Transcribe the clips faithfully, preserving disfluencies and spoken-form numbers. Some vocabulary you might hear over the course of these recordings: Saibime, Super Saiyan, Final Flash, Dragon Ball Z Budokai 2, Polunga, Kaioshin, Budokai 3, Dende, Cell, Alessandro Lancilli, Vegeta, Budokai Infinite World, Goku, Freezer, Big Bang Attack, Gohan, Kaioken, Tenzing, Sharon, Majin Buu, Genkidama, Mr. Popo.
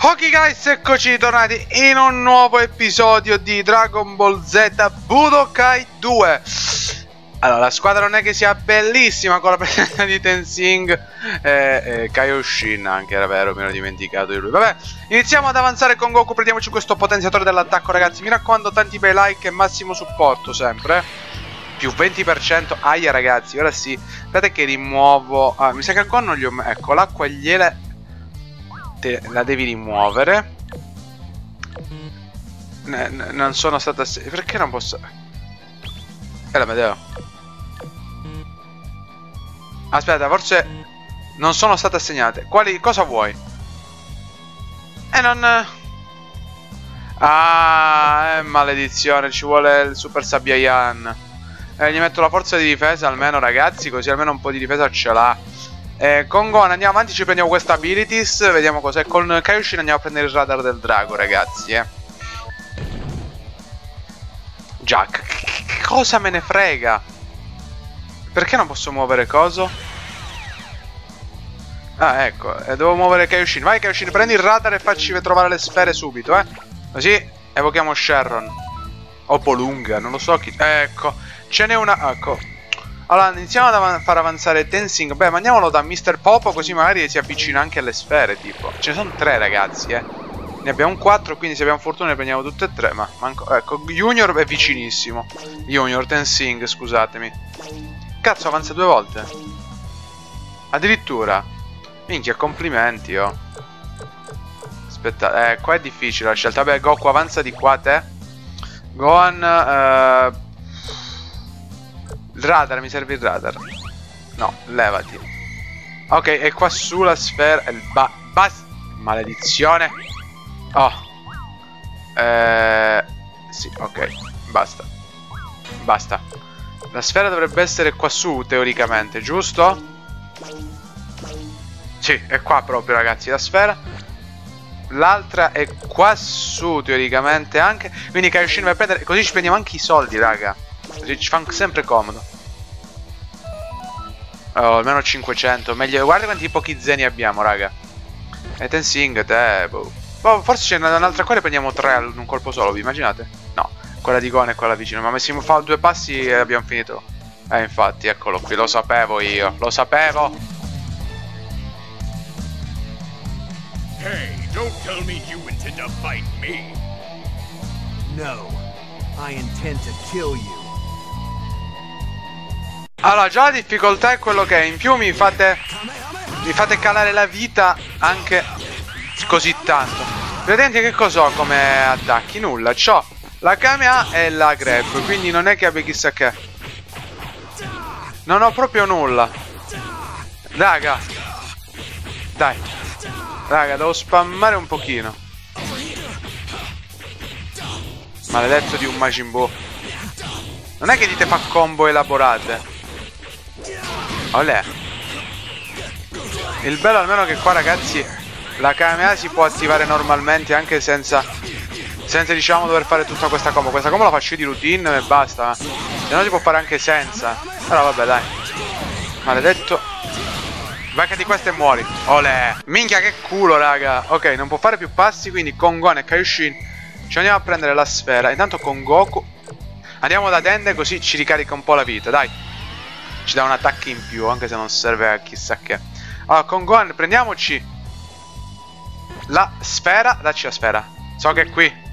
Ok guys, eccoci tornati in un nuovo episodio di Dragon Ball Z Budokai due. Allora, la squadra non è che sia bellissima con la presenza di Tenzing e, e Kaioshin, anche era vero, mi ero dimenticato di lui. Vabbè, iniziamo ad avanzare con Goku, prendiamoci questo potenziatore dell'attacco ragazzi. Mi raccomando, tanti bei like e massimo supporto sempre. Più venti per cento, aia ragazzi, ora sì. Aspetta che rimuovo, ah, mi sa che ancora non gli ho... Ecco, l'acqua e gliele te la devi rimuovere. N -n Non sono stata... Perché non posso... Eh, la vedevo. Aspetta, forse non sono state assegnate. Quali... cosa vuoi? Eh, non... Ah, eh, maledizione, ci vuole il Super Saiyan. Eh, gli metto la forza di difesa almeno, ragazzi, così almeno un po' di difesa ce l'ha. Eh, con Gohan andiamo avanti, ci prendiamo questa abilities, vediamo cos'è. Con Kaioshin andiamo a prendere il radar del drago, ragazzi, eh. Jack, cosa me ne frega? Perché non posso muovere coso? Ah, ecco, eh, devo muovere Kaioshin. Vai Kaioshin, prendi il radar e facci trovare le sfere subito, eh. Così evochiamo Sharon o Polunga, non lo so chi. Ecco, ce n'è una, ecco. Allora, iniziamo ad av far avanzare Tenzing. Beh, mandiamolo da mister Popo, così magari si avvicina anche alle sfere, tipo. Ce ne sono tre ragazzi, eh. Ne abbiamo quattro, quindi se abbiamo fortuna ne prendiamo tutte e tre. Ma manco, ecco, Junior è vicinissimo. Junior, Tenzing, scusatemi. Cazzo, avanza due volte. Addirittura. Minchia, complimenti, oh. Aspetta, eh, qua è difficile la scelta. Vabbè, Goku, avanza di qua, te. Gohan, eh... il radar, mi serve il radar. No, levati. Ok, e qua su la sfera... Il ba... bas... Maledizione. Oh. Eh... Sì, ok. Basta. Basta. La sfera dovrebbe essere qua su, teoricamente, giusto? Sì, è qua proprio, ragazzi, la sfera. L'altra è qua su, teoricamente, anche. Quindi Kaioshin va a prendere... Così ci prendiamo anche i soldi, raga. Così ci fa sempre comodo. Oh, almeno cinquecento. Meglio... Guarda quanti pochi zeni abbiamo, raga. E Tenzing, te... Boh. Boh, forse c'è un'altra qua e prendiamo tre ad un colpo solo, vi immaginate? No. Quella di Gohan e quella vicino. Ma se fa due passi e abbiamo finito. Eh, infatti, eccolo qui. Lo sapevo io. Lo sapevo. Hey, don't tell me you intend to fight me. No, I intend to kill you. Allora, già la difficoltà è quello che è. In più mi fate... Mi fate calare la vita anche così tanto. Vedete che cos'ho come attacchi? Nulla. Ciò. La Kamea e la Grab, quindi non è che abbia chissà che. Non ho proprio nulla. Raga. Dai. Raga, devo spammare un pochino. Maledetto di un Majin Buu. Non è che dite fa combo elaborate. Olè. Il bello almeno che qua ragazzi la Kamea si può attivare normalmente anche senza... Senza, diciamo, dover fare tutta questa combo. Questa combo la faccio io di routine e basta. Se no si può fare anche senza. Allora vabbè, dai. Maledetto. Vai che di questa e muori. Olè. Minchia che culo, raga. Ok, non può fare più passi, quindi con Gohan e Kaioshin ci andiamo a prendere la sfera. Intanto con Goku andiamo da Dende, così ci ricarica un po' la vita, dai. Ci dà un attacco in più, anche se non serve a chissà che. Allora, con Gohan prendiamoci la sfera. Dacci la sfera. So che è qui.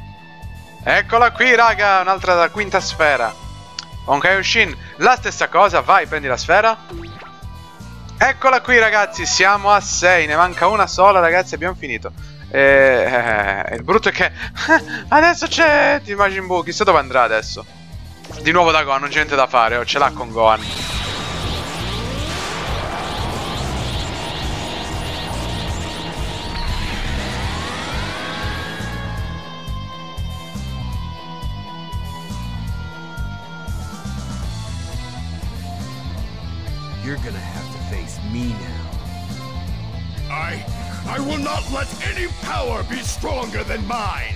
Eccola qui raga, un'altra da quinta sfera. Con Kaioshin la stessa cosa, vai prendi la sfera. Eccola qui ragazzi, siamo a sei, ne manca una sola ragazzi, abbiamo finito. E... Il brutto è che adesso c'è il Majin Buu, chissà dove andrà adesso. Di nuovo da Gohan, non c'è niente da fare, oh, ce l'ha con Gohan. You're gonna have to face me now. I... I will not let any power be stronger than mine.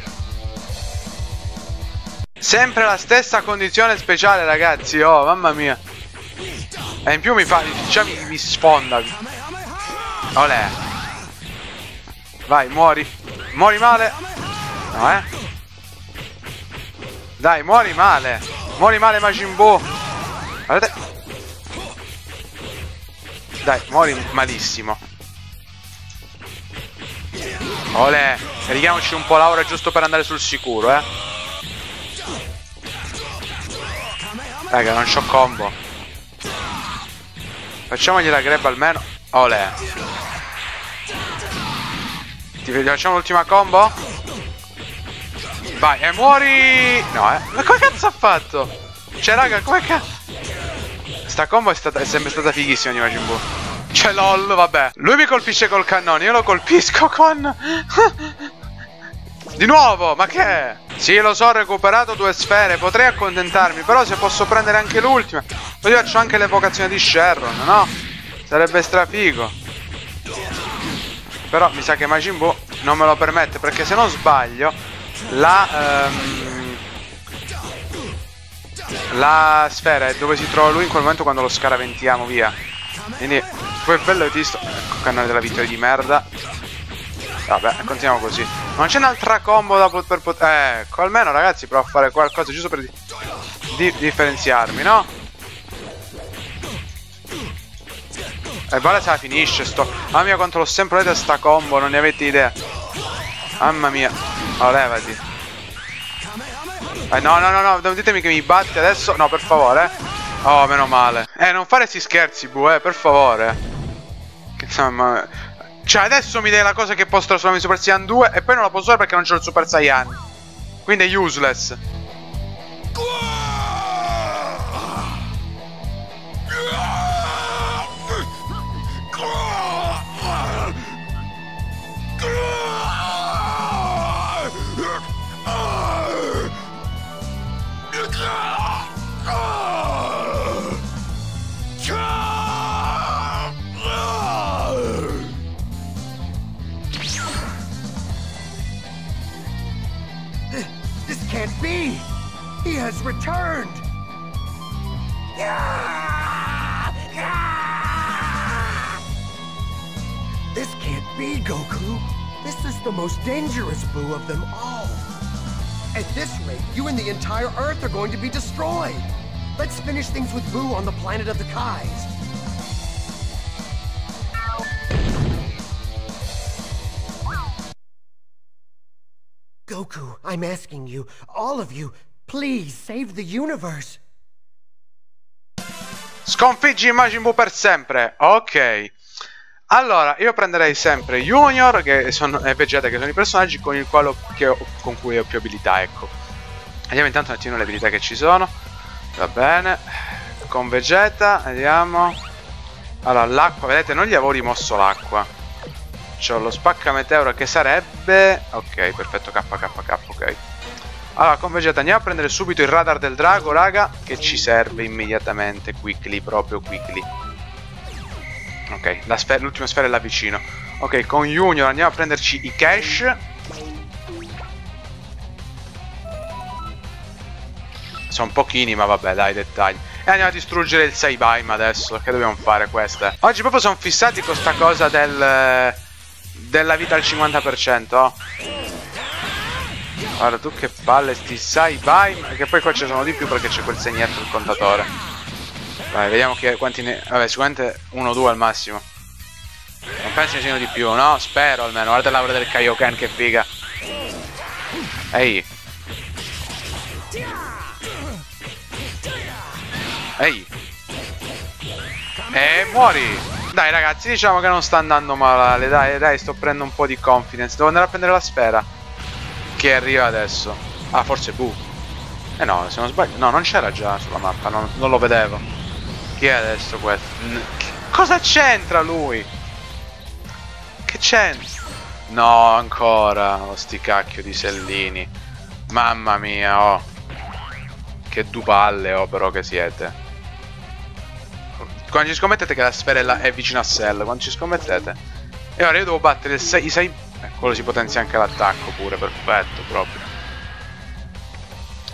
Sempre la stessa condizione speciale, ragazzi. Oh, mamma mia. E in più mi fa, cioè mi, mi sfonda. Olè. Vai, muori. Muori male. No, eh. Dai, muori male. Muori male, Majin Buu. Guardate. Dai, muori malissimo. Olè. Righiamoci un po' l'aura giusto per andare sul sicuro, eh. Raga, non c'ho combo. Facciamogli la grab almeno. Olè. Ti facciamo l'ultima combo? Vai, e muori. No, eh. Ma come cazzo ha fatto? Cioè, raga, come cazzo? Sta combo è, stata, è sempre stata fighissima di Majin Buu. Cioè, lol, vabbè. Lui mi colpisce col cannone, io lo colpisco con... Di nuovo, ma che è? Sì, lo so, ho recuperato due sfere. Potrei accontentarmi, però se posso prendere anche l'ultima. Così faccio anche l'evocazione di Sharon, no? Sarebbe strafigo. Però mi sa che Majin Buu non me lo permette, perché se non sbaglio la... Ehm, la sfera è dove si trova lui in quel momento quando lo scaraventiamo via. Quindi, poi è bello autista. Ecco, cannone della vittoria di merda. Vabbè, continuiamo così. Non c'è un'altra combo da pot per poter... Ecco, almeno ragazzi provo a fare qualcosa giusto per di di differenziarmi, no? E vale se la finisce sto... Mamma mia quanto l'ho sempre detto sta combo, non ne avete idea. Mamma mia. Oh, levati. Eh, no, no, no, no, non ditemi che mi batte adesso. No, per favore. Oh, meno male. Eh, non fare sti scherzi, bu, eh, per favore. Che mamma mia. Cioè adesso mi dai la cosa che posso trasformare in Super Saiyan due e poi non la posso usare perché non c'ho il Super Saiyan. Quindi è useless. Returned. This can't be, Goku. This is the most dangerous Buu of them all. At this rate, you and the entire Earth are going to be destroyed. Let's finish things with Buu on the planet of the Kais. Goku, I'm asking you, all of you, please save the universe. Sconfiggi Majin Buu per sempre. Ok. Allora, io prenderei sempre Junior che sono, e Vegeta che sono i personaggi con, il quale ho, che ho, con cui ho più abilità, ecco. Andiamo intanto un attimo le abilità che ci sono. Va bene. Con Vegeta, vediamo. Allora, l'acqua, vedete, non gli avevo rimosso l'acqua. C'ho lo spacca meteoro che sarebbe... Ok, perfetto, K K K, ok. Allora, con Vegeta andiamo a prendere subito il radar del drago, raga, che ci serve immediatamente, quickly, proprio quickly. Ok, l'ultima sfera è là vicino. Ok, con Junior andiamo a prenderci i cash. Sono pochini, ma vabbè, dai, dettagli. E andiamo a distruggere il Saibime adesso, che dobbiamo fare queste. Oggi proprio sono fissati con sta cosa del... della vita al cinquanta per cento, oh. Guarda tu che palle sti Saibime. Che poi qua ce ne sono di più perché c'è quel segnetto del contatore. Vai, vediamo che, quanti ne... Vabbè, sicuramente uno o due al massimo. Non penso ne siano di più, no? Spero almeno. Guarda l'aura del Kaioken, che figa. Ehi. Ehi. E muori. Dai ragazzi, diciamo che non sta andando male. Dai, dai, sto prendendo un po' di confidence. Devo andare a prendere la sfera che arriva adesso. Ah, forse Buu. Eh no, se non sbaglio. No, non c'era già sulla mappa, non, non lo vedevo. Chi è adesso questo? Che cosa c'entra lui? Che c'entra? No, ancora. Oh, sti cacchio di sellini. Mamma mia, oh. Che dupalle, oh, però che siete. Quando ci scommettete che la sfera è vicina a Cell? Quando ci scommettete? E ora io devo battere il sei... Quello si potenzia anche l'attacco pure, perfetto proprio.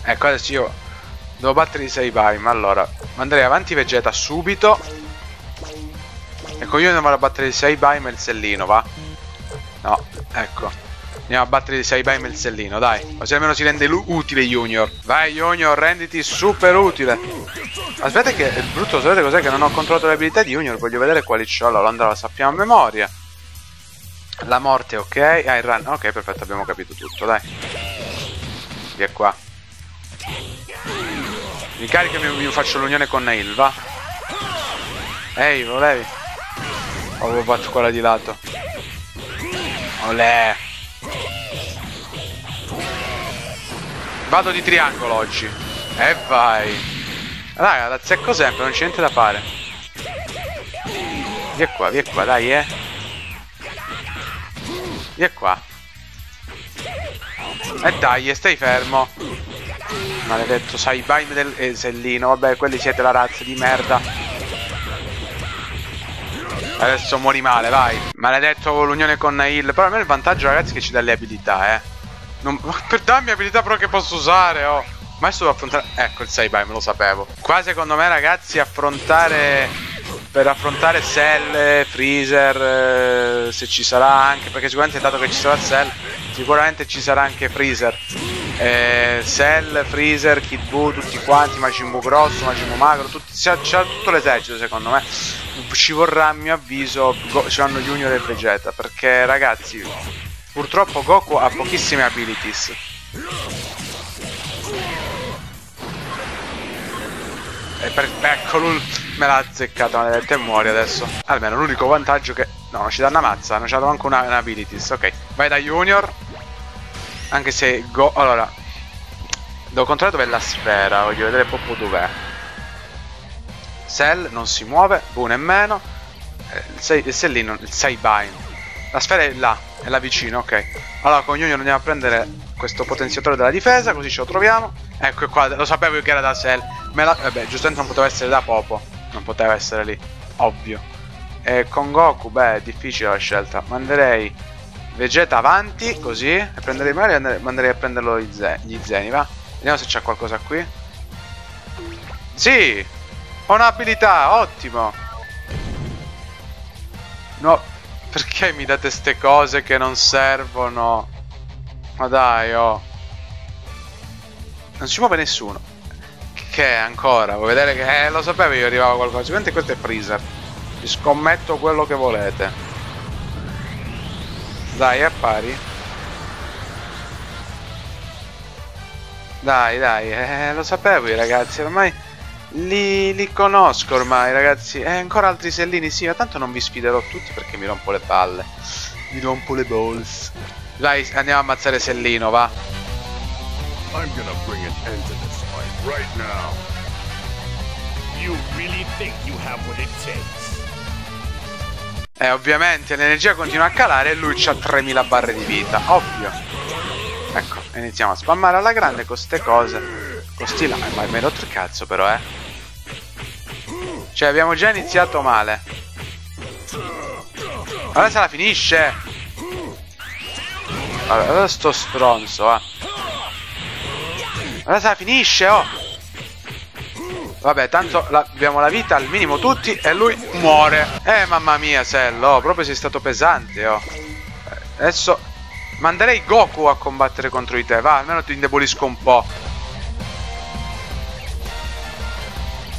Ecco, adesso io devo battere i Saibime. Ma allora manderei avanti Vegeta subito. Ecco, io andiamo a battere i Saibime e il sellino, va? No, ecco, andiamo a battere i Saibime e il sellino, dai. Così almeno si rende utile Junior. Vai Junior, renditi super utile. Aspetta che è brutto, sapete cos'è? Che non ho controllato le abilità di Junior. Voglio vedere quali c'ho. Allora, andrà, la sappiamo a memoria. La morte, ok. Ah, il run, ok, perfetto, abbiamo capito tutto, dai. Via qua. Ricaricami, io faccio l'unione con Nail, va. Ehi, volevi? Avevo fatto quella di lato. Olè. Vado di triangolo oggi. E eh, vai. Raga, la zecco sempre, non c'è niente da fare. Via qua, via qua, dai, eh. Via qua. E dai, stai fermo. Maledetto Saibime del eh, sellino. Vabbè, quelli siete la razza di merda. Adesso muori male, vai. Maledetto l'unione con Nail. Però almeno il vantaggio, ragazzi, è che ci dà le abilità, eh. Non... Per dammi abilità però che posso usare, oh. Ma adesso devo affrontare... Ecco il Saibime, lo sapevo. Qua secondo me, ragazzi, affrontare... Per affrontare Cell, Freezer, eh, se ci sarà anche, perché sicuramente dato che ci sarà Cell, sicuramente ci sarà anche Freezer. Eh, Cell, Freezer, Kid Buu, tutti quanti, Majin Buu grosso, Majin Buu magro, c'è tutto l'esercito secondo me. Ci vorrà, a mio avviso, ci vanno Junior e Vegeta, perché ragazzi, purtroppo Goku ha pochissime abilities. E per Peccolul... Me l'ha azzeccata, maledetto, e muori adesso. Almeno l'unico vantaggio che... No, non ci dà una mazza, non ci ha dato anche una, una abilities. Ok, vai da Junior. Anche se... Go... Allora, devo controllare dov'è la sfera. Voglio vedere proprio dov'è. Cell non si muove. Buu nemmeno. Il sellino, il Saibime. La sfera è là, è là vicino, ok. Allora con Junior andiamo a prendere questo potenziatore della difesa, così ce lo troviamo. Ecco qua, lo sapevo che era da Cell. Me la... Vabbè, giustamente non poteva essere da Popo. Non poteva essere lì, ovvio. E con Goku, beh, è difficile la scelta. Manderei Vegeta avanti, così. E prenderei magari, manderei a prenderlo gli, ze gli Zeni, va. Vediamo se c'è qualcosa qui. Sì! Ho un'abilità, ottimo! No, perché mi date ste cose che non servono? Ma dai, oh. Non si muove nessuno. Che ancora, vuoi vedere che eh, lo sapevo io arrivava qualcosa. Sicuramente questo è Freezer. Vi scommetto quello che volete. Dai, è pari. Dai, dai, eh, lo sapevo io, ragazzi. Ormai li, li conosco ormai, ragazzi. E eh, ancora altri sellini, sì, ma tanto non vi sfiderò tutti perché mi rompo le palle. Mi rompo le balls. Dai, andiamo a ammazzare sellino, va. I'm gonna bring an end to this. Right now. You really think you have what it takes? Eh, ovviamente l'energia continua a calare e lui c'ha tremila barre di vita, ovvio. Ecco, iniziamo a spammare alla grande con ste cose. Con sti là, ma mi hai rotto il cazzo però, eh. Cioè, abbiamo già iniziato male. Allora se la finisce. Vabbè, allora sto stronzo, eh. Adesso la finisce, oh. Vabbè, tanto la, abbiamo la vita al minimo tutti e lui muore. Eh, mamma mia, Cell, oh, proprio sei stato pesante, oh. Adesso manderei Goku a combattere contro di te, va, almeno ti indebolisco un po'.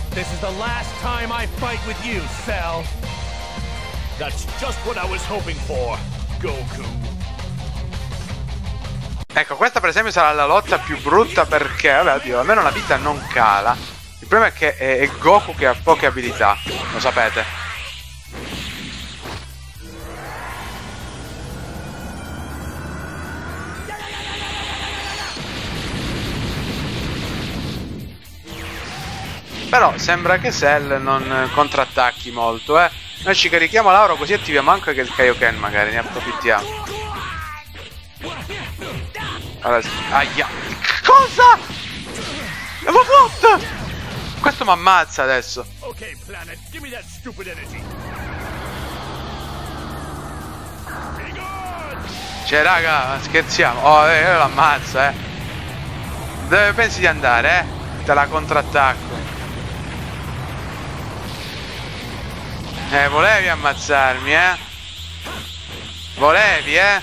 This is the last time I fight with you, Cell. That's just what I was hoping for, Goku. Ecco, questa per esempio sarà la lotta più brutta perché, vabbè, oddio, almeno la vita non cala. Il problema è che è, è Goku che ha poche abilità, lo sapete. Però sembra che Cell non contrattacchi molto, eh. Noi ci carichiamo l'aura così attiviamo anche il Kaioken, magari ne approfittiamo. Allora, aia. Cosa? L'avevo fatta! Questo mi ammazza adesso. Ok, Planet, dimmi that stupid energy. Cioè, raga, scherziamo. Oh, eh, l'ammazza, eh. Dove pensi di andare, eh? Te la contrattacco. Eh, volevi ammazzarmi, eh? Volevi, eh?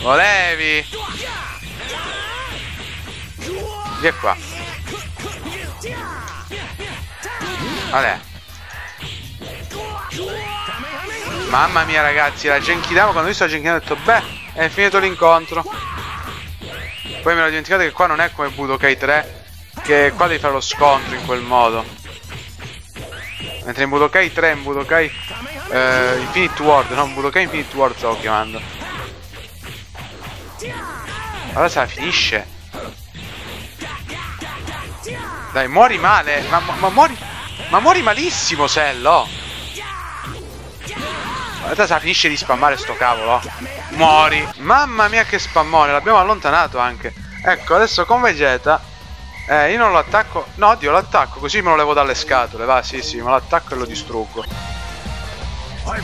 Volevi. Vieni qua. Vabbè. Mamma mia, ragazzi, la Genkidama, quando ho visto la Genkidama ho detto, beh, è finito l'incontro. Poi me l'ho dimenticato che qua non è come Budokai tre, che qua devi fare lo scontro in quel modo. Mentre in Budokai tre, in Budokai eh, Infinite World, no, in Budokai Infinite World stavo chiamando. Allora se la finisce. Dai, muori male, ma, ma, ma muori ma muori malissimo, Cell, oh. In realtà se la finisce di spammare sto cavolo, oh. Mori. Mamma mia che spammone. L'abbiamo allontanato anche. Ecco, adesso con Vegeta eh, io non lo attacco. No, oddio, lo attacco. Così me lo levo dalle scatole. Va, sì, sì, me lo attacco e lo distruggo. E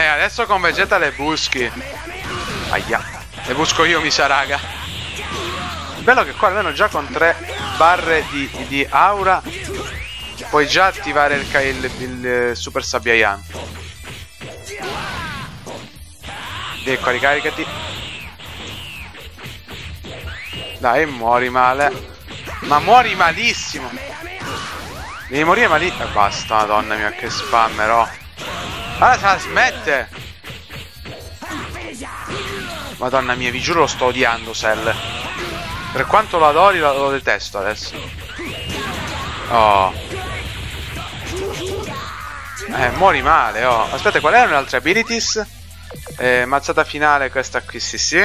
eh, adesso con Vegeta le buschi. Aia. Le busco io, mi sa, raga. Bello che qua almeno già con tre barre di, di aura puoi già attivare il, il, il, il Super Saiyan. Vieni qua, ricaricati. Dai, muori male. Ma muori malissimo. Devi morire malissimo. E eh, basta, madonna mia, che spammerò. Allora se la smette. Madonna mia, vi giuro lo sto odiando, Cell. Per quanto lo adori, lo, lo detesto adesso. Oh. Eh, muori male, oh. Aspetta, qual erano le altre abilities? Eh, mazzata finale, questa qui, sì, sì.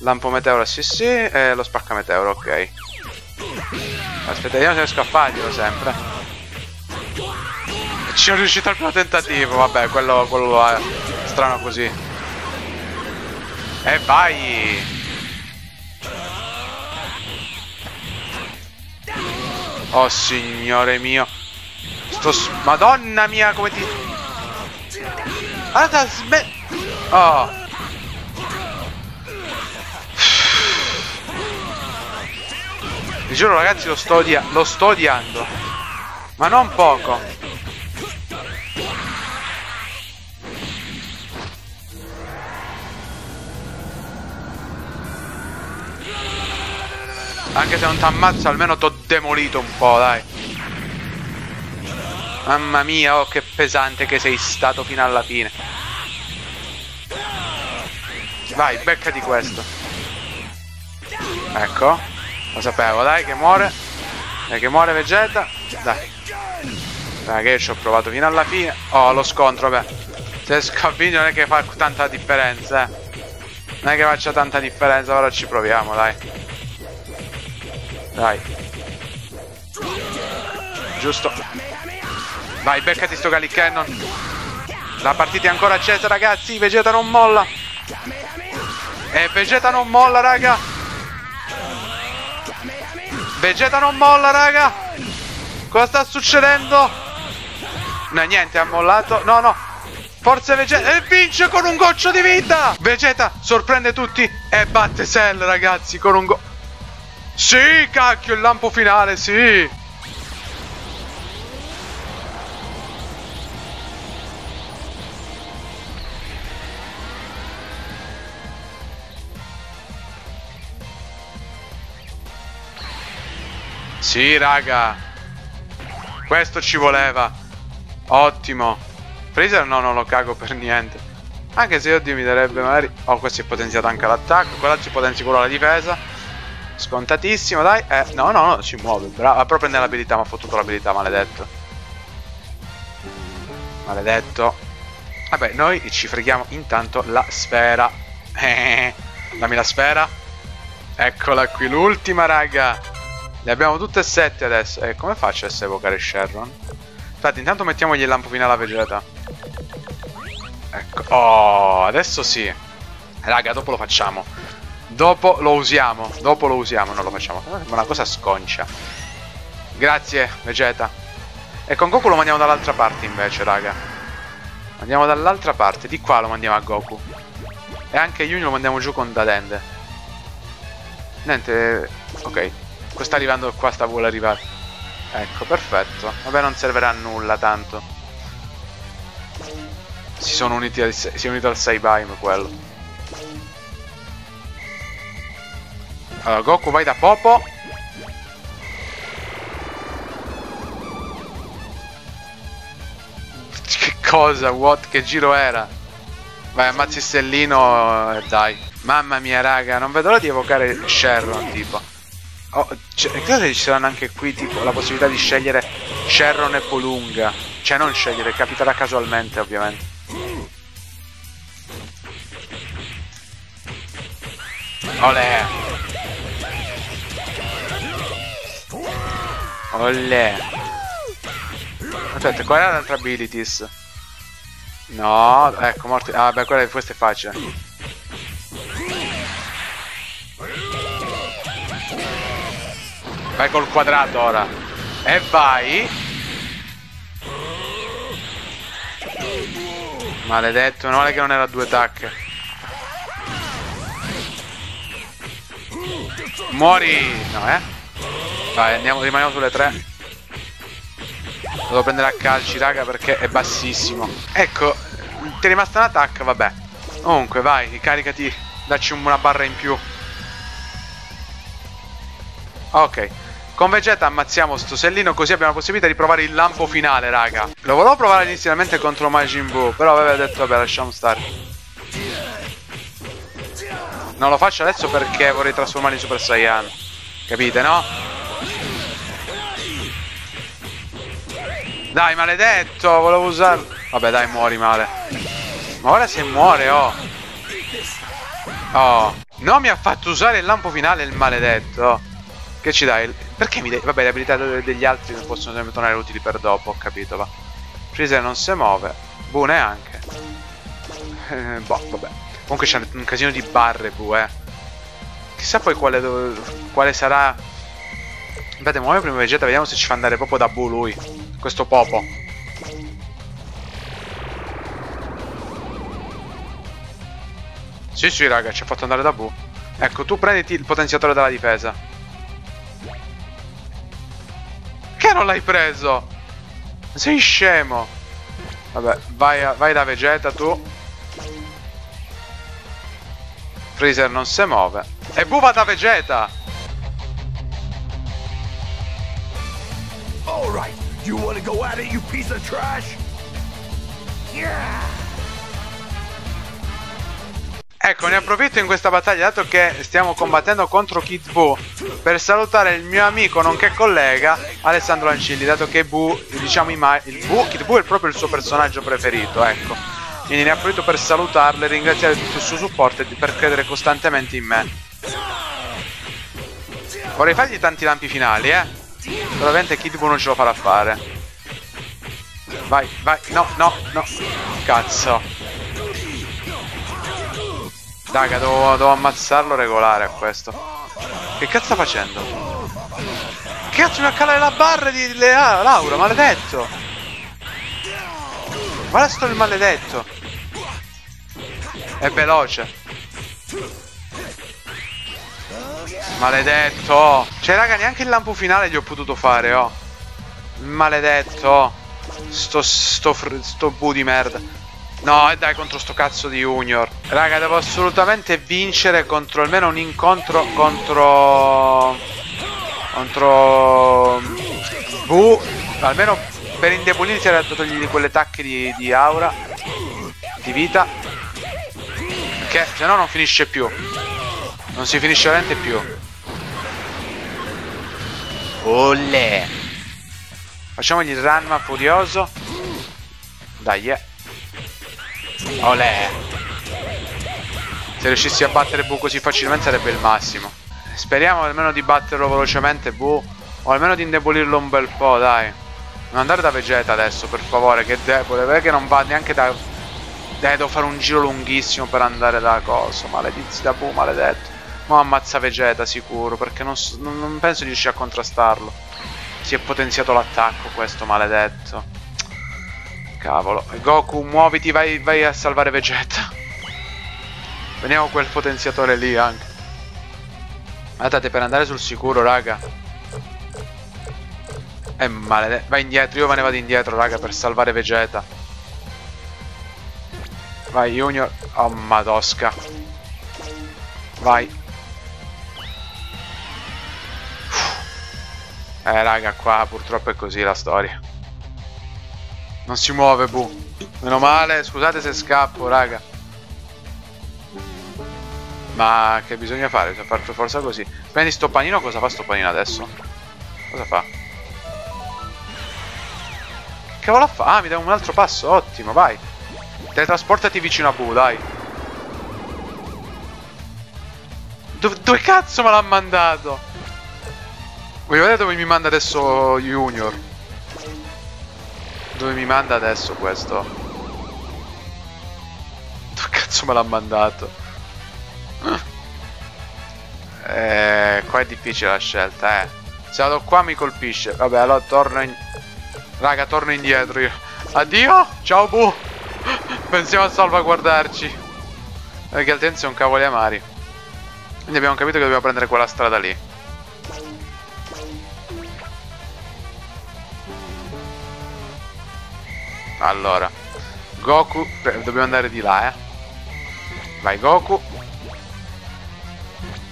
Lampo meteoro, sì, sì. E lo spacca meteoro, ok. Aspetta, vediamo se riesco a farglielo sempre. Ci sono riuscito al primo tentativo, vabbè, quello, quello è strano così. E eh, vai! Oh, signore mio. Sto Madonna mia, come ti... Allora, smet... Oh. Vi giuro, ragazzi, lo sto, odia... lo sto odiando. Ma non poco. Anche se non ti ammazzo, almeno t'ho demolito un po', dai. Mamma mia, oh, che pesante che sei stato fino alla fine. Vai, beccati questo. Ecco. Lo sapevo, dai, che muore. Dai, che muore Vegeta. Dai. Dai, che ci ho provato fino alla fine. Oh, lo scontro, beh. Se scappino non è che fa tanta differenza, eh. Non è che faccia tanta differenza, ora ci proviamo, dai. Dai. Giusto. Vai, beccati sto Gallic Cannon. La partita è ancora accesa, ragazzi. Vegeta non molla. E Vegeta non molla, raga. Vegeta non molla, raga. Cosa sta succedendo? No, niente, ha mollato. No, no. Forza Vegeta. E vince con un goccio di vita. Vegeta sorprende tutti e batte Cell, ragazzi, con un go... Sì, cacchio, il lampo finale, sì. Sì, raga. Questo ci voleva. Ottimo. Freezer no, non lo cago per niente. Anche se oddio mi darebbe magari... Oh, questo è potenziato anche l'attacco. Quella ci potenzia sicuro la difesa. Scontatissimo, dai. Eh, no, no, no, si muove. Bravo. Va proprio prendere l'abilità, ma ha fottuto l'abilità, maledetto. Maledetto. Vabbè, noi ci freghiamo intanto la sfera. Dammi la sfera. Eccola qui, l'ultima, raga. Le abbiamo tutte e sette adesso. E eh, come faccio adesso a evocare Sharon? Infatti intanto mettiamogli il lampo finale alla Vegeta. Ecco. Oh, adesso sì. Raga, dopo lo facciamo. Dopo lo usiamo. Dopo lo usiamo, non lo facciamo. È una cosa sconcia. Grazie, Vegeta. E con Goku lo mandiamo dall'altra parte invece, raga. Andiamo dall'altra parte. Di qua lo mandiamo a Goku. E anche Yumi lo mandiamo giù con Dende. Niente. Ok. Sta arrivando qua, sta vuole arrivare. Ecco, perfetto. Vabbè, non servirà a nulla tanto. Si sono uniti al, si è unito al Saibime quello. Allora, Goku vai da Popo. Che cosa? What? Che giro era? Vai, ammazzi Stellino e dai. Mamma mia, raga, non vedo l'ora di evocare Sharon, tipo. Oh, credo che ci saranno anche qui, tipo, la possibilità di scegliere Sharon e Polunga. Cioè, non scegliere, capiterà casualmente, ovviamente. Olè! Olè! Aspetta, qual è l'altra abilities? No, ecco, morti. Ah, beh, quella di questa è facile. Vai col quadrato ora. E vai. Maledetto, meno male che non era due tac. Muori. No, eh. Vai, andiamo, rimaniamo sulle tre. Lo devo prendere a calci, raga, perché è bassissimo. Ecco, ti è rimasta un attack, vabbè. Comunque, vai, caricati. Dacci una barra in più. Ok. Con Vegeta ammazziamo sto sellino, così abbiamo la possibilità di provare il lampo finale, raga. Lo volevo provare inizialmente contro Majin Buu, però aveva detto vabbè, lasciamo stare. Non lo faccio adesso perché vorrei trasformarmi in Super Saiyan. Capite, no? Dai, maledetto, volevo usarlo. Vabbè, dai, muori male. Ma ora se muore, oh. Oh. No, mi ha fatto usare il lampo finale il maledetto. Che ci dai? Perché mi dai? Vabbè, le abilità degli altri non possono sempre tornare utili per dopo, ho capito, va. Freezer non si muove. Buu neanche. Eh, boh, vabbè. Comunque c'è un casino di barre, Buu, eh. Chissà poi quale, quale sarà... Andate, muoviamo prima Vegeta, vediamo se ci fa andare proprio da Buu lui. Questo Popo. Sì, sì, raga, ci ha fatto andare da Buu. Ecco, tu prenditi il potenziatore della difesa. Non l'hai preso? Sei scemo. Vabbè, vai, a, vai da Vegeta tu. Freezer non si muove. E Buu va da Vegeta. All right. You wanna go at it, you piece of trash? Yeah. Ecco, ne approfitto in questa battaglia, dato che stiamo combattendo contro Kid Buu, per salutare il mio amico, nonché collega, Alessandro Lancilli, dato che Buu, diciamo, il Buu, Kid Buu è proprio il suo personaggio preferito, ecco. Quindi ne approfitto per salutarlo e ringraziare tutto il suo supporto e per credere costantemente in me. Vorrei fargli tanti lampi finali, eh. Probabilmente Kid Buu non ce lo farà fare. Vai, vai, no, no, no. Cazzo. Raga, devo, devo ammazzarlo regolare a questo. Che cazzo sta facendo? Che cazzo mi ha calato la barra di Lea, Laura, maledetto! Guarda sto il maledetto! È veloce! Maledetto! Cioè, raga, neanche il lampo finale gli ho potuto fare, oh! Maledetto! Sto, sto, sto bu di merda! No, e dai, contro sto cazzo di Junior. Raga, devo assolutamente vincere contro almeno un incontro contro... Contro... Buu. Almeno per indebolirsi era togliergli di quelle tacche di, di aura. Di vita. Che se no non finisce più. Non si finisce veramente più. Olè. Facciamogli il Ranma furioso. Dai, yeah. Olè. Se riuscissi a battere Buu così facilmente sarebbe il massimo. Speriamo almeno di batterlo velocemente Buu, o almeno di indebolirlo un bel po', dai. Non andare da Vegeta adesso, per favore, che è debole. Vede che non va neanche da... Dai, devo fare un giro lunghissimo per andare da coso. Maledizi da Buu, maledetto. Ma ammazza Vegeta sicuro, perché non, non penso di riuscire a contrastarlo. Si è potenziato l'attacco questo maledetto. Cavolo. Goku, muoviti, vai, vai a salvare Vegeta. Veniamo quel potenziatore lì anche. Andate per andare sul sicuro, raga. È maledetto. Vai indietro, io me ne vado indietro, raga, per salvare Vegeta. Vai, Junior. Oh, madosca. Vai. Eh, raga, qua purtroppo è così la storia. Non si muove, Buu. Meno male, scusate se scappo, raga. Ma che bisogna fare? Bisogna far forza così. Prendi sto panino, cosa fa sto panino adesso? Cosa fa? Che cavolo fa? Ah, mi dà un altro passo, ottimo, vai. Teletrasportati vicino a Buu, dai. Dove, dove cazzo me l'ha mandato? Voglio vedere dove mi manda adesso Junior. Dove mi manda adesso questo? Dove cazzo me l'ha mandato? Eh, qua è difficile la scelta, eh. Se vado qua mi colpisce. Vabbè, allora torno in... Raga, torno indietro io. Addio, ciao Buu. Pensiamo a salvaguardarci, perché il Tenzing è un cavoli amari. Quindi abbiamo capito che dobbiamo prendere quella strada lì. Allora Goku, dobbiamo andare di là, eh. Vai Goku.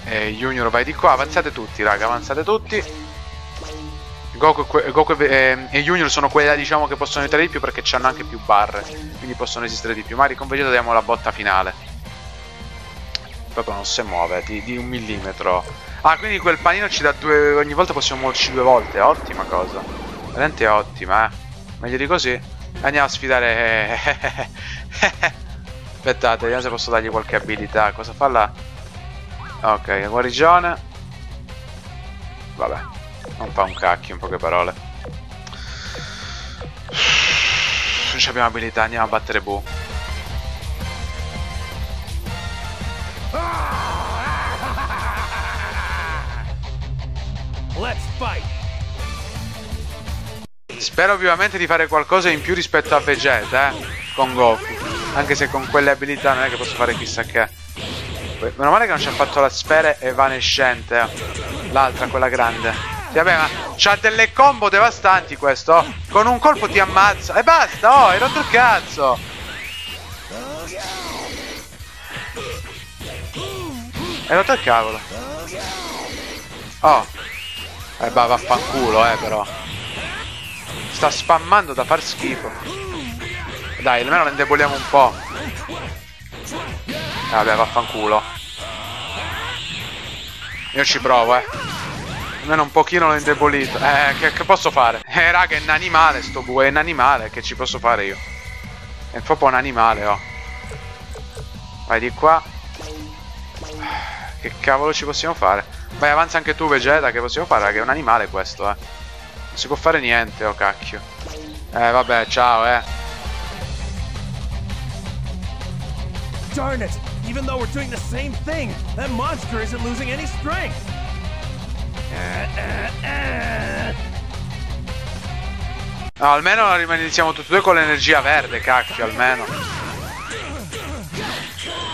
E Junior vai di qua, avanzate tutti, raga, avanzate tutti. Goku, Goku e, e Junior sono quelli, diciamo, che possono aiutare di più perché hanno anche più barre, quindi possono esistere di più. Mari con Vegeta diamo la botta finale. Proprio non si muove, di, di un millimetro. Ah, quindi quel panino ci dà due, ogni volta possiamo muoverci due volte, ottima cosa. Veramente ottima, eh. Meglio di così. Andiamo a sfidare. Aspettate, vediamo se posso dargli qualche abilità. Cosa fa là? Ok, guarigione. Vabbè, non fa un cacchio, in poche parole. Non abbiamo abilità, andiamo a battere Buu. Let's fight. Spero vivamente di fare qualcosa in più rispetto a Vegeta, eh, con Goku. Anche se con quelle abilità non è che posso fare chissà che. Meno male che non ci ha fatto la sfera evanescente, eh. L'altra, quella grande. Sì, vabbè, ma c'ha delle combo devastanti questo, oh. Con un colpo ti ammazza e basta, oh, hai rotto il cazzo. Hai rotto il cavolo. Oh. Eh, bah, vaffanculo, eh, però. Sta spammando da far schifo. Dai, almeno lo indeboliamo un po'. Vabbè, vaffanculo. Io ci provo, eh. Almeno un pochino l'ho indebolito. Eh, che, che posso fare? Eh, raga, è un animale sto Buu, è un animale, che ci posso fare io? È proprio un animale, oh. Vai di qua. Che cavolo ci possiamo fare? Vai, avanza anche tu, Vegeta, che possiamo fare? Raga, è un animale questo, eh. Non si può fare niente, oh, cacchio. Eh, vabbè, ciao, eh. Darn it! Even though we're doing the same thing, that monster isn't losing any strength. No, almeno rimaniamo tutti e due con l'energia verde, cacchio, almeno.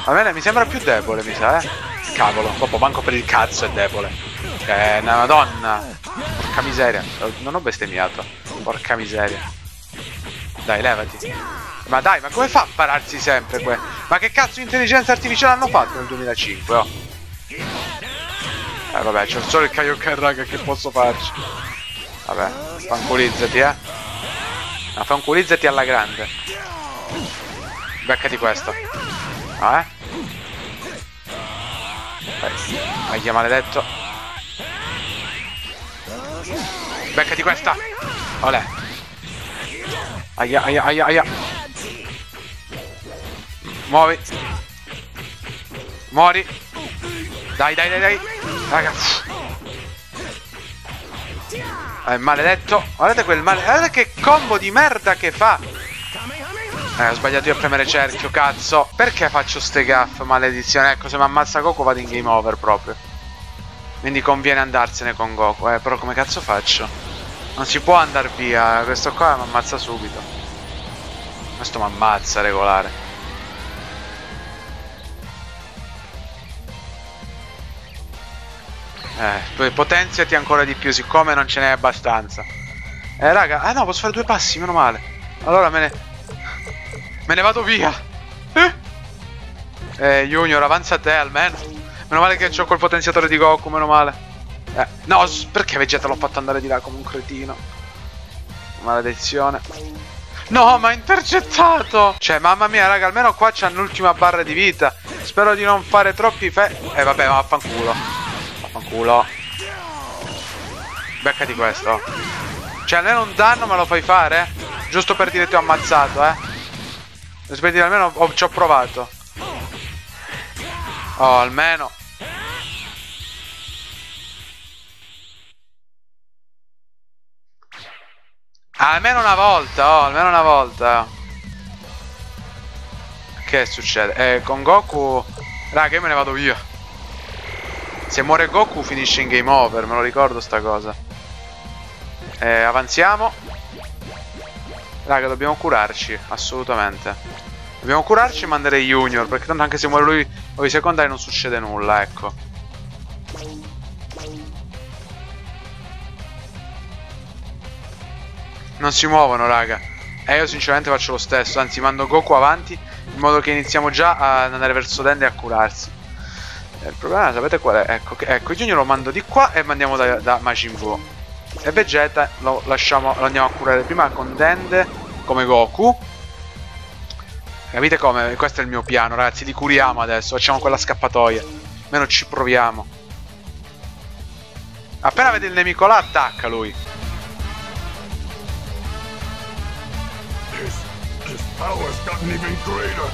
Almeno mi sembra più debole, mi sa, eh. Cavolo, proprio manco per il cazzo è debole. Eh, una madonna. Porca miseria. Non ho bestemmiato. Porca miseria. Dai, levati. Ma dai, ma come fa a pararsi sempre que... Ma che cazzo di intelligenza artificiale hanno fatto nel duemilacinque, oh? Eh vabbè, c'ho solo il Kaioken, raga, che posso farci? Vabbè, fanculizzati, eh. Ma fanculizzati alla grande. Beccati questo. Ah, eh? Vai, vai, maledetto. Beccati questa. Olè. Aia, aia, aia, aia. Muovi. Muori. Dai, dai, dai, dai. Ragazzi. Eh, maledetto. Guardate quel male. Guardate che combo di merda che fa. Eh, ho sbagliato io a premere cerchio, cazzo. Perché faccio ste gaff, maledizione? Ecco, se mi ammazza Goku vado in game over proprio. Quindi conviene andarsene con Goku. Eh, però come cazzo faccio? Non si può andare via. Questo qua mi ammazza subito. Questo mi ammazza regolare. Eh, tu potenziati ancora di più, siccome non ce n'è abbastanza. Eh raga, ah no, posso fare due passi, meno male. Allora me ne... me ne vado via. Eh, eh Junior, avanza te almeno. Meno male che c'ho quel potenziatore di Goku, meno male. Eh, no, perché Vegeta l'ho fatto andare di là come un cretino? Maledizione. No, ma ha intercettato. Cioè, mamma mia, raga, almeno qua c'hanno l'ultima barra di vita. Spero di non fare troppi fe... Eh, vabbè, ma vaffanculo. Vaffanculo. Beccati questo. Cioè, almeno un danno me lo fai fare? Eh? Giusto per dire ti ho ammazzato, eh? Per dire almeno ho, ci ho provato. Oh, almeno. Almeno una volta, oh, almeno una volta. Che succede? Eh, con Goku... Raga, io me ne vado via. Se muore Goku finisce in game over, me lo ricordo sta cosa. Eh, avanziamo. Raga, dobbiamo curarci, assolutamente. Dobbiamo curarci e mandare Junior, perché tanto anche se muore lui o i secondari non succede nulla, ecco. Non si muovono, raga. E io sinceramente faccio lo stesso, anzi mando Goku avanti, in modo che iniziamo già ad andare verso Dende e a curarsi. eh, Il problema sapete qual è? Ecco, che, ecco, Junior lo mando di qua e mandiamo da, da Majin Buu. E Vegeta lo lasciamo, lo andiamo a curare prima con Dende come Goku. Capite come? Questo è il mio piano, ragazzi. Li curiamo adesso, facciamo quella scappatoia. Almeno ci proviamo. Appena vede il nemico là, attacca lui. This, this power's gotten even greater.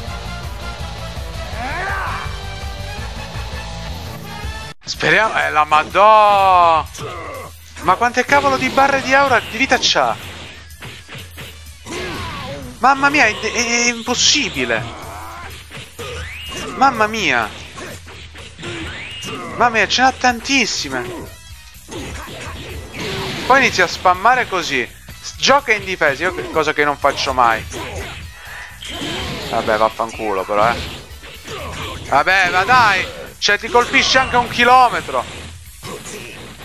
Speriamo. Eh, la Madonna! Ma quante cavolo di barre di aura di vita c'ha? Mamma mia, è, è, è impossibile. Mamma mia. Mamma mia, ce n'ha tantissime. Poi inizia a spammare così. Gioca in difesa, io, cosa che non faccio mai. Vabbè, vaffanculo però, eh. Vabbè, ma dai. Cioè, ti colpisce anche un chilometro.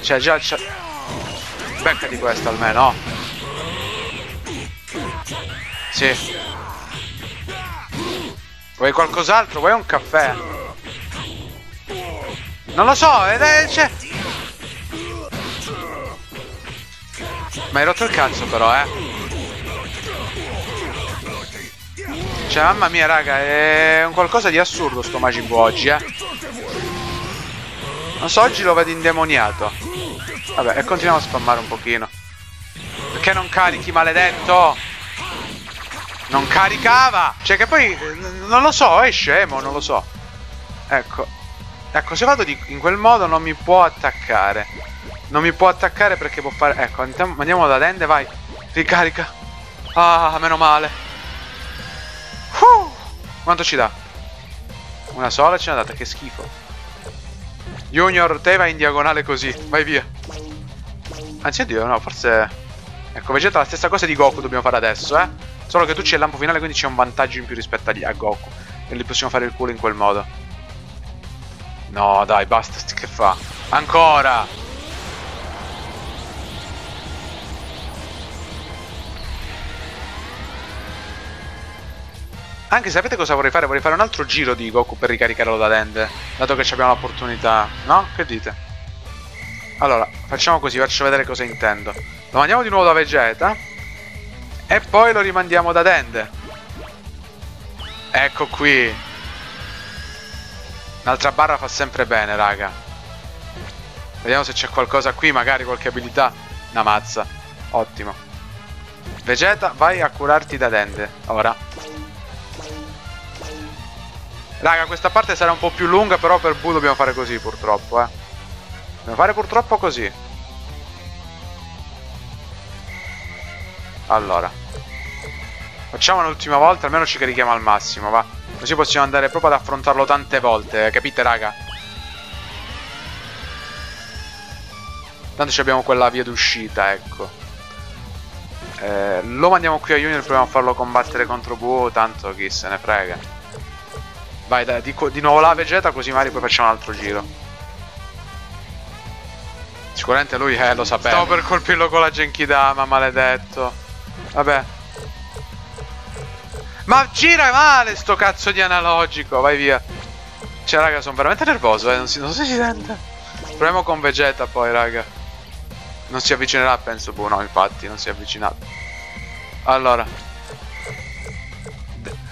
Cioè, già... c'è... Becca di questo almeno. Sì. Vuoi qualcos'altro? Vuoi un caffè? Non lo so, ed è... c'è... Ma hai rotto il cazzo però, eh. Cioè, mamma mia, raga, è un qualcosa di assurdo sto Majin Buu oggi, eh. Non so, oggi lo vedo indemoniato. Vabbè, e continuiamo a spammare un pochino. Perché non carichi, maledetto? Non caricava! Cioè che poi... non lo so, è scemo, non lo so. Ecco. Ecco, se vado di, in quel modo non mi può attaccare. Non mi può attaccare perché può fare... Ecco, andiamo da Dende, vai. Ricarica. Ah, meno male. Uh, quanto ci dà? Una sola ce n'è data, che schifo. Junior, te vai in diagonale così, vai via. Anzi, oddio, no, forse... Ecco, Vegeta, la stessa cosa di Goku dobbiamo fare adesso, eh. Solo che tu c'è il lampo finale, quindi c'è un vantaggio in più rispetto agli... a Goku. E li possiamo fare il culo in quel modo. No, dai, basta, che fa? Ancora! Anche sapete cosa vorrei fare? Vorrei fare un altro giro di Goku per ricaricarlo da Dende, dato che abbiamo l'opportunità, no? Che dite? Allora, facciamo così, faccio vedere cosa intendo. Lo mandiamo di nuovo da Vegeta e poi lo rimandiamo da Dende. Ecco qui. L'altra barra fa sempre bene, raga. Vediamo se c'è qualcosa qui, magari qualche abilità. Una mazza. Ottimo. Vegeta, vai a curarti da Dende. Ora. Raga, questa parte sarà un po' più lunga, però per Buu dobbiamo fare così, purtroppo, eh. Dobbiamo fare purtroppo così. Allora. Facciamo un'ultima volta, almeno ci carichiamo al massimo, va. Così possiamo andare proprio ad affrontarlo tante volte, capite, raga? Tanto ci abbiamo quella via d'uscita, ecco. Eh, lo mandiamo qui a Junior, proviamo a farlo combattere contro Buu, tanto chi se ne frega. Vai, dai, di, di nuovo la Vegeta, così magari poi facciamo un altro giro. Sicuramente lui eh, lo sapeva. Stavo per colpirlo con la Genkidama, maledetto. Vabbè. Ma gira male sto cazzo di analogico, vai via. Cioè raga, sono veramente nervoso, eh, non, si, non so se si sente. Proviamo con Vegeta poi, raga. Non si avvicinerà, penso, Buu, no, infatti, non si è avvicinato. Allora.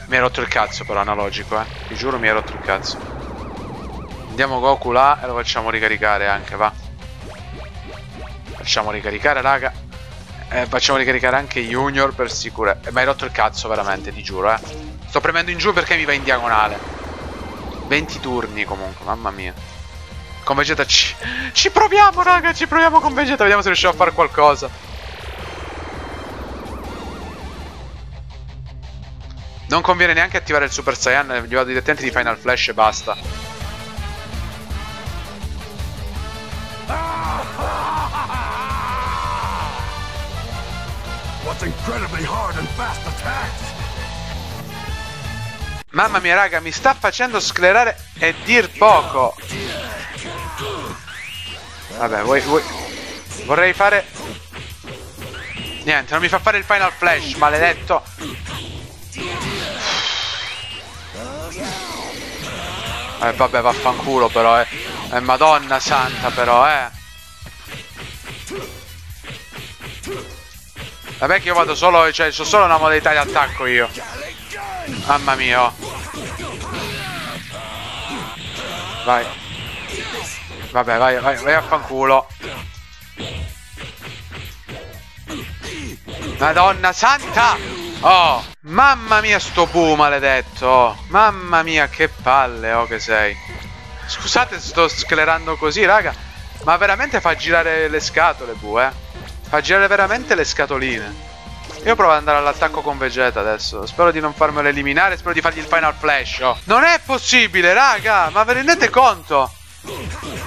Mi ha rotto il cazzo però analogico, eh. Vi giuro mi ha rotto il cazzo. Andiamo Goku là e lo facciamo ricaricare anche, va. Facciamo ricaricare, raga. Eh, facciamo ricaricare anche Junior per sicurezza. Eh, mi hai rotto il cazzo veramente, ti giuro, eh. Sto premendo in giù perché mi va in diagonale. venti turni comunque, mamma mia. Con Vegeta ci... ci proviamo, raga, ci proviamo con Vegeta. Vediamo se riusciamo a fare qualcosa. Non conviene neanche attivare il Super Saiyan, gli vado direttamente di Final Flash e basta. Mamma mia, raga, mi sta facendo sclerare e dir poco. Vabbè, voi, voi... vorrei fare... niente, non mi fa fare il Final Flash, maledetto. Eh, vabbè, vaffanculo però, eh. eh Madonna santa però, eh. Vabbè che io vado solo, cioè, c'ho solo una modalità di attacco io. Mamma mia. Vai. Vabbè, vai, vai, vai a fanculo. Madonna santa! Oh, mamma mia sto Buu maledetto. Mamma mia che palle, oh che sei. Scusate sto sclerando così, raga. Ma veramente fa girare le scatole Buu, eh. Fa girare veramente le scatoline. Io provo ad andare all'attacco con Vegeta adesso. Spero di non farmelo eliminare, spero di fargli il Final Flash, oh. Non è possibile, raga. Ma ve ne rendete conto?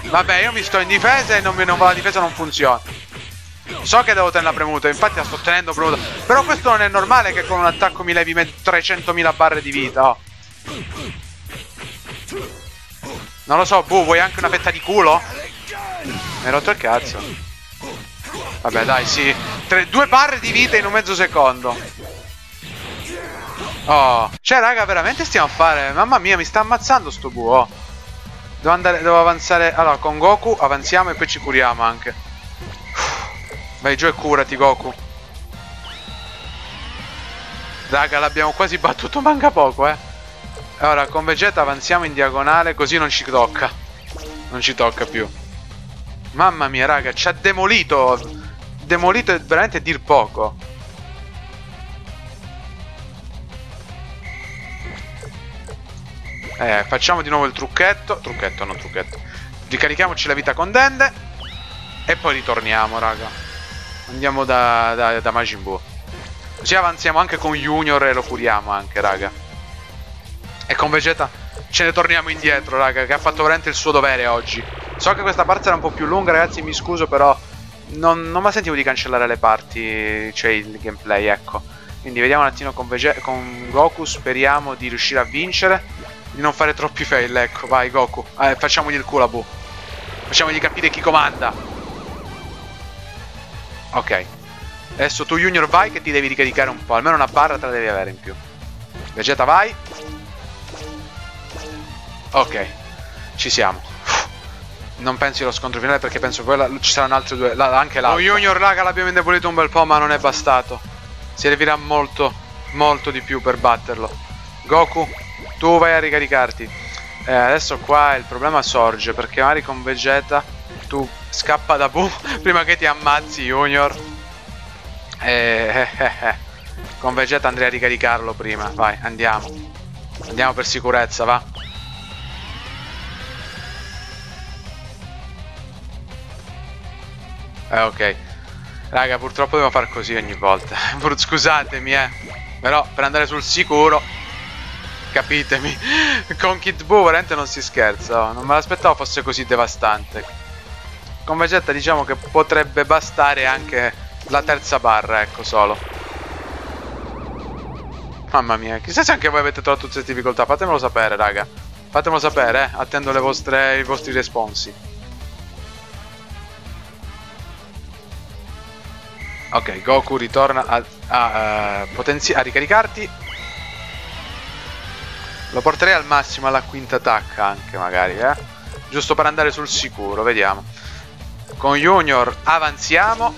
Vabbè, io mi sto in difesa e non, non, la difesa non funziona. So che devo tenerla premuta, infatti la sto tenendo premuta. Però questo non è normale che con un attacco mi levi trecentomila barre di vita, oh. Non lo so, Buu, vuoi anche una fetta di culo? Mi hai rotto il cazzo. Vabbè, dai, sì. Tre, due barre di vita in un mezzo secondo. Oh. Cioè, raga, veramente stiamo a fare... mamma mia, mi sta ammazzando sto Buu, oh. Devo, andare, devo avanzare. Allora con Goku avanziamo e poi ci curiamo anche. Vai giù e curati Goku. Raga, l'abbiamo quasi battuto, manca poco, eh. Allora con Vegeta avanziamo in diagonale, così non ci tocca. Non ci tocca più. Mamma mia raga, ci ha demolito. Demolito è veramente dir poco. Eh, facciamo di nuovo il trucchetto. Trucchetto, non trucchetto. Ricarichiamoci la vita con Dende. E poi ritorniamo, raga. Andiamo da, da, da Majin Buu. Così avanziamo anche con Junior e lo curiamo anche, raga. E con Vegeta ce ne torniamo indietro, raga, che ha fatto veramente il suo dovere oggi. So che questa parte era un po' più lunga, ragazzi, mi scuso, però non, non mi sentivo di cancellare le parti, cioè il gameplay, ecco. Quindi vediamo un attimo con, Vegeta, con Goku. Speriamo di riuscire a vincere, di non fare troppi fail, ecco, vai Goku, eh, facciamogli il culo a Buu. Facciamogli capire chi comanda. Ok. Adesso tu Junior vai che ti devi ricaricare un po', almeno una barra te la devi avere in più. Vegeta vai. Ok. Ci siamo. Non penso lo scontro finale perché penso che la... ci saranno altri due, la... anche là. Oh, Junior raga, l'abbiamo indebolito un bel po' ma non è bastato. Servirà molto, molto di più per batterlo. Goku, tu vai a ricaricarti. Eh, adesso qua il problema sorge perché magari con Vegeta tu scappa da Buu prima che ti ammazzi Junior. Eh, eh, eh. Con Vegeta andrei a ricaricarlo prima. Vai, andiamo. Andiamo per sicurezza, va. Eh, ok. Raga, purtroppo devo far così ogni volta. Scusatemi, eh. Però per andare sul sicuro... capitemi, con Kid Buu veramente non si scherza, oh. Non me l'aspettavo fosse così devastante. Con Vegeta diciamo che potrebbe bastare anche la terza barra, ecco, solo. Mamma mia, chissà se anche voi avete trovato tutte queste difficoltà. Fatemelo sapere, raga. Fatemelo sapere, eh. Attendo le vostre, i vostri responsi. Ok, Goku ritorna a, a, a, a ricaricarti. Lo porterei al massimo alla quinta attacca anche, magari, eh. Giusto per andare sul sicuro, vediamo. Con Junior avanziamo.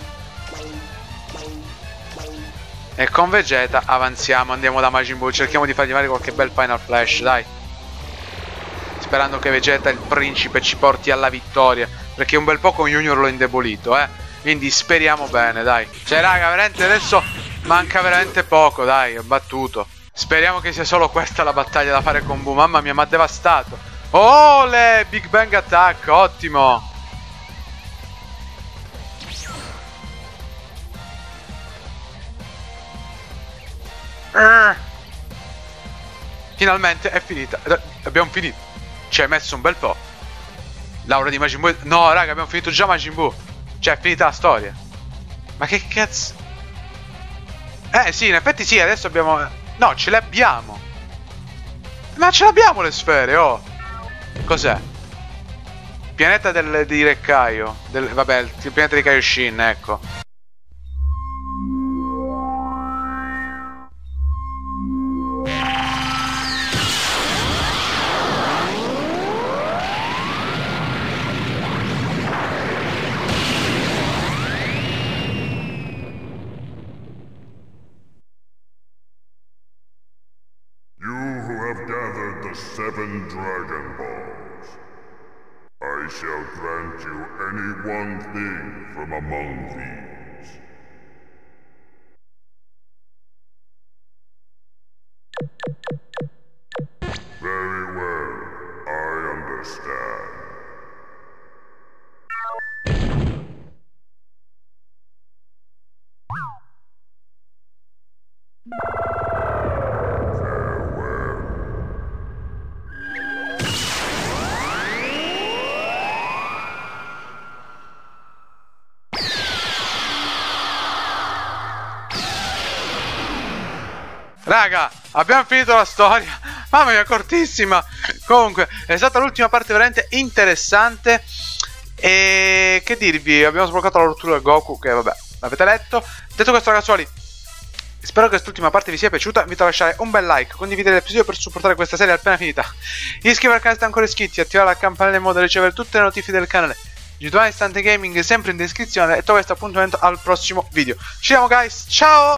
E con Vegeta avanziamo, andiamo da Majin Buu. Cerchiamo di fargli fare qualche bel Final Flash, dai. Sperando che Vegeta, il principe, ci porti alla vittoria. Perché un bel po' con Junior l'ho indebolito, eh. Quindi speriamo bene, dai. Cioè, raga, veramente adesso manca veramente poco, dai, ho battuto. Speriamo che sia solo questa la battaglia da fare con Buu. Mamma mia, mi ha devastato. Oh, le Big Bang Attack, ottimo. Finalmente è finita. Abbiamo finito. Ci hai messo un bel po'. Laura di Majin Buu. No, raga, abbiamo finito già Majin Buu. Cioè, è finita la storia. Ma che cazzo? Eh, sì, in effetti sì, adesso abbiamo... No, ce le abbiamo. Ma ce l'abbiamo le sfere, oh. Cos'è? Pianeta del, di Re Kaio. Del, vabbè, il, il pianeta di Kaioshin, ecco. Seven Dragon Balls. I shall grant you any one thing from among these. Very well, I understand. Raga, abbiamo finito la storia. Mamma mia, cortissima. Comunque, è stata l'ultima parte veramente interessante. E che dirvi, abbiamo sbloccato la rottura del Goku, che vabbè, l'avete letto. Detto questo, ragazzuoli, spero che quest'ultima parte vi sia piaciuta. Vi invito a lasciare un bel like, condividere l'episodio per supportare questa serie appena finita. Iscrivetevi al canale se siete ancora iscritti, attivare la campanella in modo da ricevere tutte le notifiche del canale. YouTube Istante Gaming sempre in descrizione. E trovo questo appuntamento al prossimo video. Ci vediamo, guys, ciao!